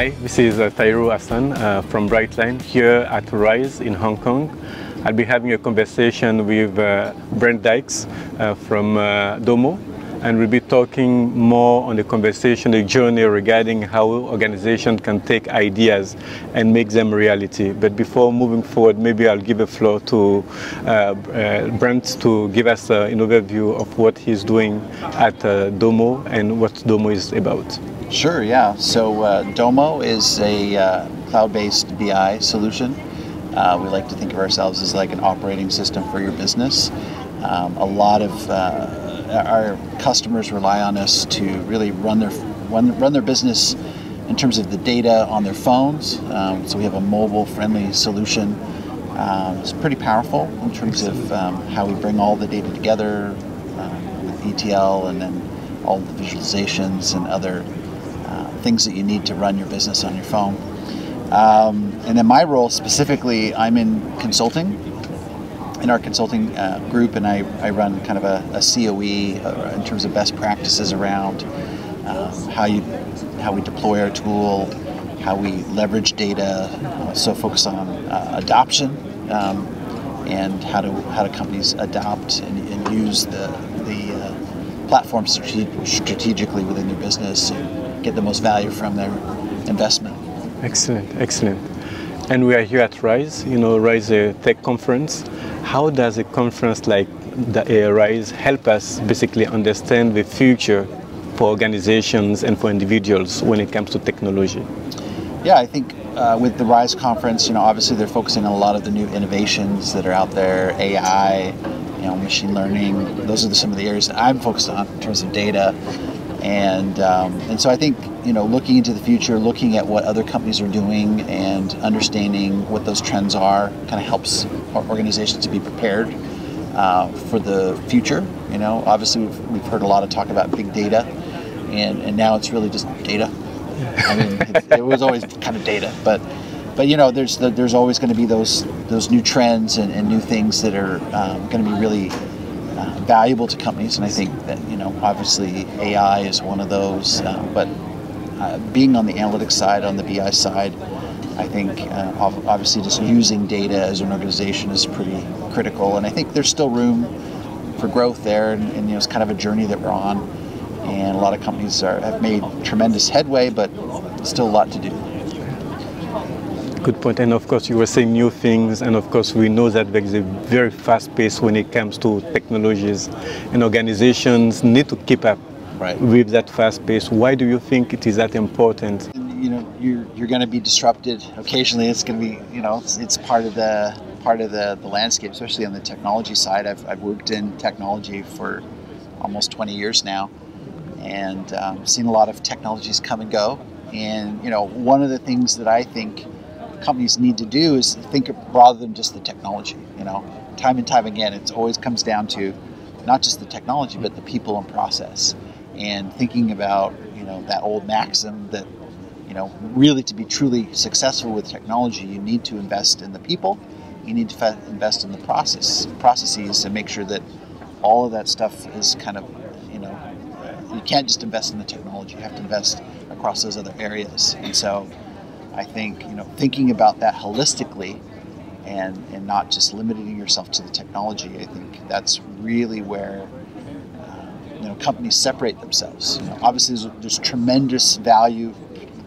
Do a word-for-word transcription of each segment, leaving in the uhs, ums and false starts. Hi, this is uh, Thayru Hassan uh, from Brightline here at RISE in Hong Kong. I'll be having a conversation with uh, Brent Dykes uh, from uh, Domo, and we'll be talking more on the conversation, the journey regarding how organizations can take ideas and make them reality. But before moving forward, maybe I'll give a floor to uh, uh, Brent to give us uh, an overview of what he's doing at uh, Domo and what Domo is about. Sure, yeah. So uh, Domo is a uh, cloud-based B I solution. Uh, we like to think of ourselves as like an operating system for your business. Um, a lot of uh, Our customers rely on us to really run their run, run their business in terms of the data on their phones. Um, so we have a mobile-friendly solution. Um, it's pretty powerful in terms of um, how we bring all the data together um, with E T L and then all the visualizations and other uh, things that you need to run your business on your phone. Um, and then my role specifically, I'm in consulting. In our consulting uh, group, and I, I run kind of a, a C O E uh, in terms of best practices around uh, how you how we deploy our tool, how we leverage data, uh, so focus on uh, adoption um, and how do how do companies adopt and, and use the the uh, platform strate strategically within their business and get the most value from their investment. Excellent, excellent. And we are here at RISE, you know, RISE a tech conference. How does a conference like the, uh, RISE help us basically understand the future for organizations and for individuals when it comes to technology? Yeah, I think uh, with the RISE conference, you know, obviously they're focusing on a lot of the new innovations that are out there, A I, you know, machine learning. Those are the, some of the areas that I'm focused on in terms of data. And, um, and so I think, you know, looking into the future, looking at what other companies are doing and understanding what those trends are kind of helps our organizations to be prepared uh, for the future. You know, obviously we've, we've heard a lot of talk about big data, and, and now it's really just data. I mean, it, it was always kind of data, but, but you know, there's, the, there's always going to be those, those new trends and, and new things that are um, going to be really Uh, valuable to companies, and I think that, you know, obviously A I is one of those, uh, but uh, being on the analytics side, on the B I side, I think uh, obviously just using data as an organization is pretty critical, and I think there's still room for growth there, and, and you know, it's kind of a journey that we're on, and a lot of companies are, have made tremendous headway, but still a lot to do. Good point. And of course, you were saying new things, and of course, we know that there is a very fast pace when it comes to technologies, and organizations need to keep up right with that fast pace. Why do you think it is that important? You know, you're, you're going to be disrupted occasionally. It's going to be, you know, it's, it's part of the part of the, the landscape, especially on the technology side. I've, I've worked in technology for almost twenty years now, and um, seen a lot of technologies come and go. And you know, one of the things that I think companies need to do is think of rather than just the technology. You know, time and time again, it always comes down to not just the technology, but the people and process. And thinking about, you know, that old maxim that, you know, really to be truly successful with technology, you need to invest in the people, you need to invest in the process processes, and make sure that all of that stuff is kind of, you know, you can't just invest in the technology. You have to invest across those other areas. And so, I think, you know, thinking about that holistically and, and not just limiting yourself to the technology, I think that's really where, uh, you know, companies separate themselves. You know, obviously, there's, there's tremendous value,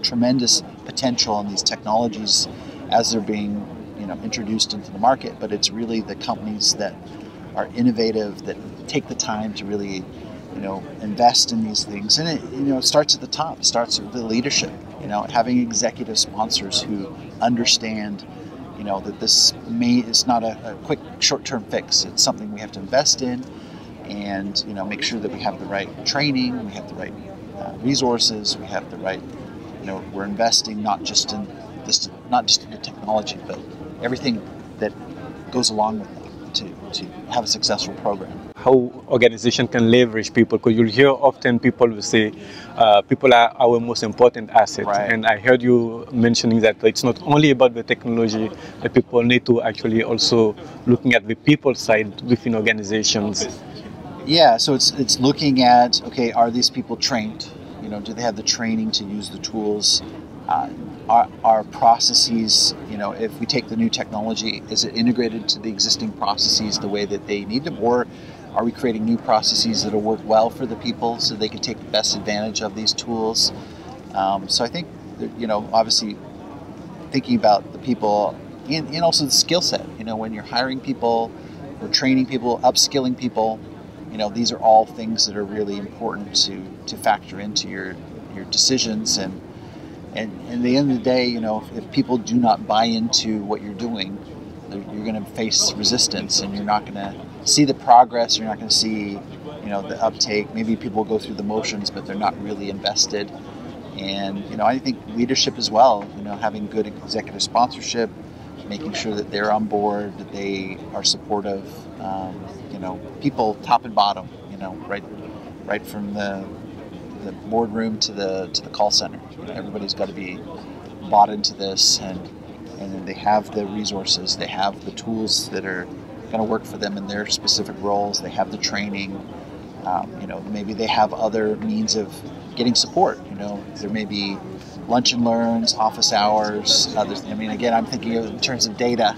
tremendous potential in these technologies as they're being, you know, introduced into the market, but it's really the companies that are innovative, that take the time to really, you know, invest in these things. And it, you know, it starts at the top. It starts with the leadership. You know, having executive sponsors who understand, you know, that this may is not a, a quick short-term fix. It's something we have to invest in, and you know, make sure that we have the right training, we have the right uh, resources, we have the right, you know, we're investing not just in this, not just in the technology, but everything that goes along with that to to have a successful program. How organizations can leverage people, because you'll hear often people will say uh, people are our most important asset. Right. And I heard you mentioning that it's not only about the technology, that people need to actually also looking at the people side within organizations. Yeah, so it's it's looking at, okay, are these people trained? You know, do they have the training to use the tools? uh, our, our processes, you know, if we take the new technology, is it integrated to the existing processes the way that they need them, or are we creating new processes that will work well for the people so they can take the best advantage of these tools? Um, so I think, that, you know, obviously thinking about the people and, and also the skill set, you know, when you're hiring people or training people, upskilling people, you know, these are all things that are really important to, to factor into your, your decisions. And, and, and at the end of the day, you know, if, if people do not buy into what you're doing, you're going to face resistance and you're not going to see the progress, you're not going to see, you know, the uptake. Maybe people go through the motions, but they're not really invested. And, you know, I think leadership as well, you know, having good executive sponsorship, making sure that they're on board, that they are supportive, um, you know, people top and bottom, you know, right right from the, the boardroom to the to the call center. You know, everybody's got to be bought into this, and, and then they have the resources, they have the tools that are going to work for them in their specific roles, they have the training, um, you know, maybe they have other means of getting support, you know, there may be lunch and learns, office hours, others. I mean, again, I'm thinking of in terms of data,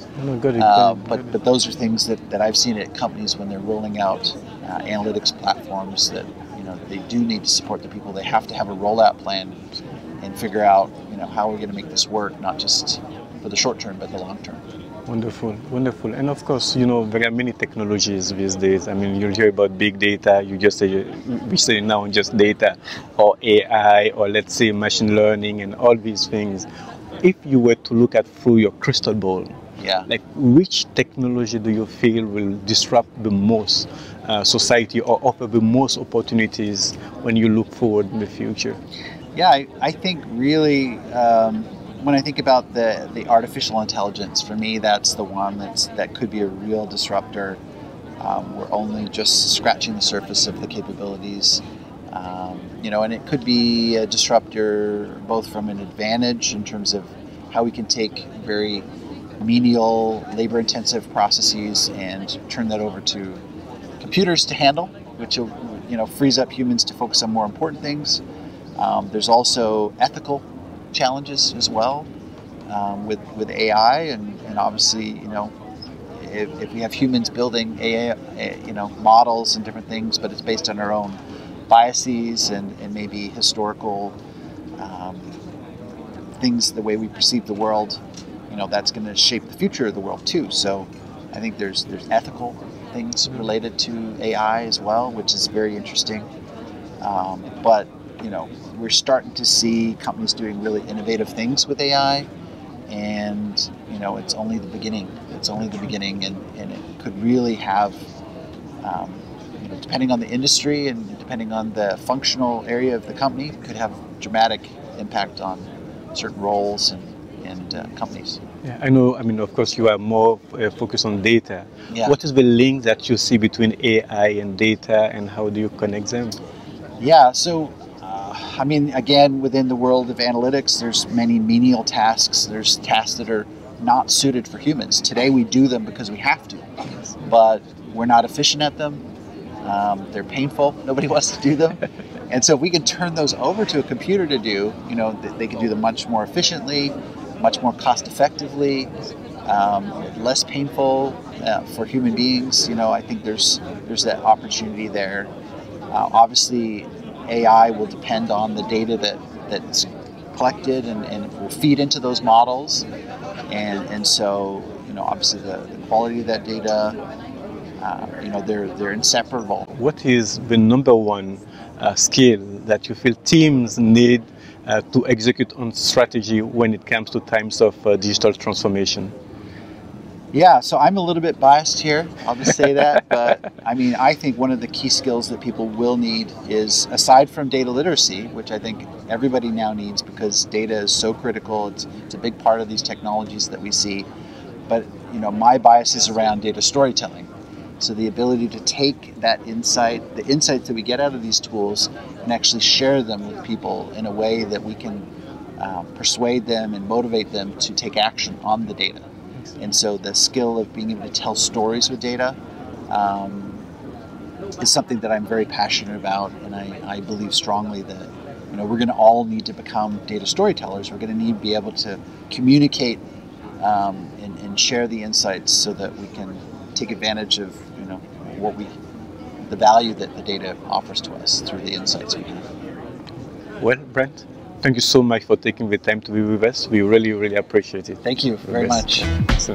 uh, but, but those are things that, that I've seen at companies when they're rolling out uh, analytics platforms that, you know, they do need to support the people. They have to have a rollout plan and figure out, you know, how we're going to make this work, not just for the short term, but the long term. Wonderful, wonderful. And of course, you know, there are many technologies these days. I mean, you'll hear about big data, you just say, we say now just data, or A I, or let's say machine learning and all these things. If you were to look at through your crystal ball, yeah, like which technology do you feel will disrupt the most uh, society or offer the most opportunities when you look forward in the future? Yeah, I, I think really, um, when I think about the, the artificial intelligence, for me, that's the one that's, that could be a real disruptor. Um, we're only just scratching the surface of the capabilities, um, you know, and it could be a disruptor both from an advantage in terms of how we can take very menial, labor-intensive processes and turn that over to computers to handle, which will, you know, frees up humans to focus on more important things. Um, there's also ethical challenges as well um, with with A I, and, and obviously, you know, if, if we have humans building A I, you know, models and different things, but it's based on our own biases and, and maybe historical um, things, the way we perceive the world, you know, that's going to shape the future of the world too. So I think there's there's ethical things related to A I as well, which is very interesting. Um, but you know, we're starting to see companies doing really innovative things with A I, and, you know, it's only the beginning. It's only the beginning, and, and it could really have, um, you know, depending on the industry and depending on the functional area of the company, could have dramatic impact on certain roles and, and uh, companies. Yeah, I know, I mean, of course, you are more uh, focused on data. Yeah. What is the link that you see between A I and data, and how do you connect them? Yeah, so... I mean, again, within the world of analytics, there's many menial tasks. There's tasks that are not suited for humans. Today, we do them because we have to, but we're not efficient at them. Um, they're painful. Nobody wants to do them. And so if we could turn those over to a computer to do, you know, they can do them much more efficiently, much more cost-effectively, um, less painful uh, for human beings. You know, I think there's, there's that opportunity there. Uh, obviously, A I will depend on the data that, that's collected and, and will feed into those models. And, and so, you know, obviously the, the quality of that data, uh, you know, they're, they're inseparable. What is the number one uh, skill that you feel teams need uh, to execute on strategy when it comes to times of uh, digital transformation? Yeah, so I'm a little bit biased here, I'll just say that, but I mean, I think one of the key skills that people will need is, aside from data literacy, which I think everybody now needs because data is so critical, it's, it's a big part of these technologies that we see, but you know, my bias is around data storytelling. So the ability to take that insight, the insights that we get out of these tools, and actually share them with people in a way that we can uh, persuade them and motivate them to take action on the data. And so the skill of being able to tell stories with data um, is something that I'm very passionate about, and I, I believe strongly that You know, we're going to all need to become data storytellers. We're going to need to be able to communicate um, and, and share the insights so that we can take advantage of, you know, what we, the value that the data offers to us through the insights we have. Well, Brent, thank you so much for taking the time to be with us. We really, really appreciate it. Thank you very much. So